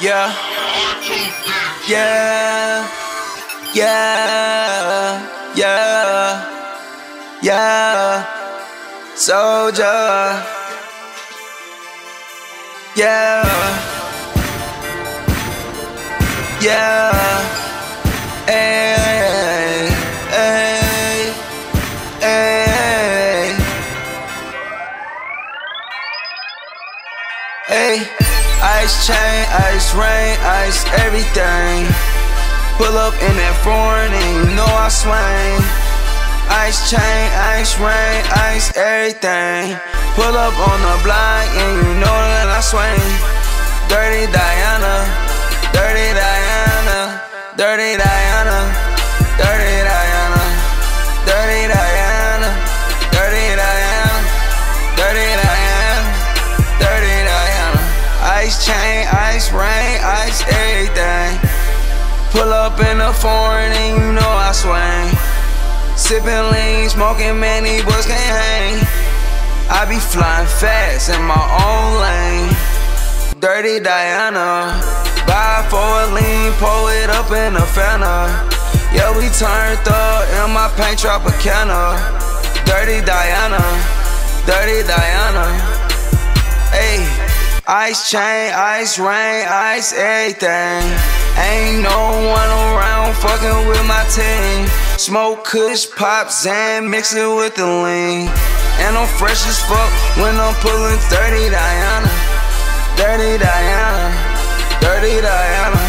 Yeah. Yeah. Yeah. Yeah. Yeah. Soldier. Yeah. Yeah. Ay, ay, ay, ay. Ice chain, ice rain, ice everything. Pull up in that foreign and you know I swing. Ice chain, ice rain, ice everything. Pull up on the block and you know that I swing. Dirty Diana, Dirty Diana, Dirty Diana, Dirty Diana, Dirty Diana, Dirty Diana, Dirty Diana, Dirty Diana. Ice chain, ice rain, ice everything. Pull up in the foreign and you know I swing. Sippin' lean, smoking, man, these boys can't hang. I be flying fast in my own lane. Dirty Diana, buy for a lean, pull it up in a Fanta. Yeah, we turned up in my paint Tropicana. Dirty Diana, Dirty Diana. Ayy, ice chain, ice rain, ice everything. Ain't no one around fucking with my team. Smoke kush, pop, Zan, mix it with the lean. And I'm fresh as fuck when I'm pulling Dirty Diana. Dirty Diana, Dirty Diana,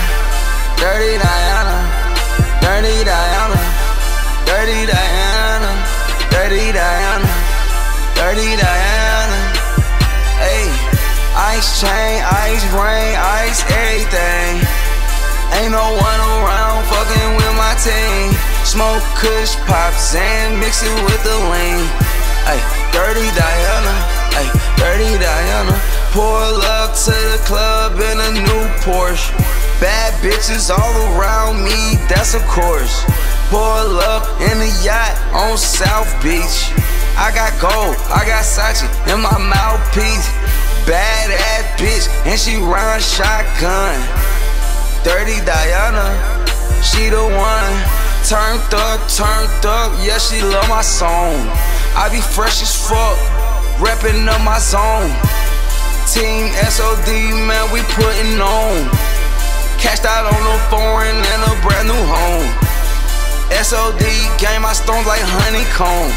Dirty Diana, Dirty Diana, Dirty Diana, Dirty Diana, Dirty Diana. Ayy, ice chain, ice rain, ice everything. Ain't no one around fucking with my team. Smoke kush, pop, sand, mix it with the lean. Ay, Dirty Diana, ay, Dirty Diana. Pull up to the club in a new Porsche. Bad bitches all around me, that's of course. Pull up in the yacht on South Beach. I got gold, I got Sachi in my mouthpiece. Bad ass bitch, and she round shotgun. Dirty Diana, she the one. Turned up, yeah, she love my song. I be fresh as fuck, reppin' up my zone. Team S.O.D, man, we puttin' on. Cashed out on a foreign and a brand new home. S.O.D, game, I stones like honeycomb.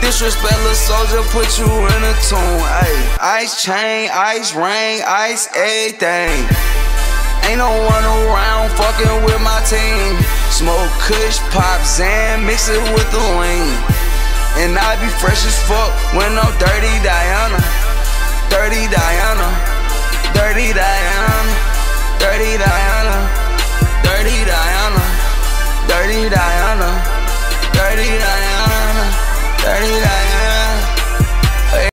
Disrespect, lil' soldier, put you in a tomb, ayy. Ice chain, ice rain, ice everything. Ain't no one around fucking with my team. Smoke kush, pop, Zan, mix it with the lean. And I be fresh as fuck when I'm Dirty Diana.